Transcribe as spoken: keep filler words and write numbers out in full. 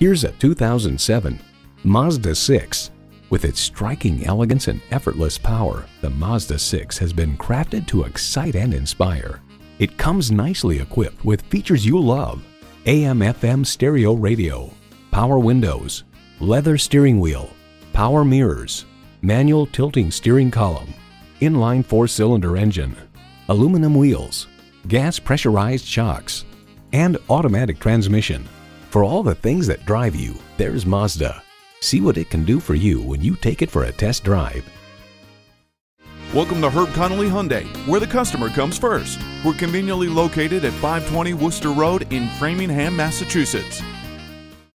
Here's a two thousand seven Mazda six. With its striking elegance and effortless power, the Mazda six has been crafted to excite and inspire. It comes nicely equipped with features you love: A M F M stereo radio, power windows, leather steering wheel, power mirrors, manual tilting steering column, inline four-cylinder engine, aluminum wheels, gas pressurized shocks, and automatic transmission. For all the things that drive you, there's Mazda. See what it can do for you when you take it for a test drive. Welcome to Herb Connolly Hyundai, where the customer comes first. We're conveniently located at five twenty Worcester Road in Framingham, Massachusetts.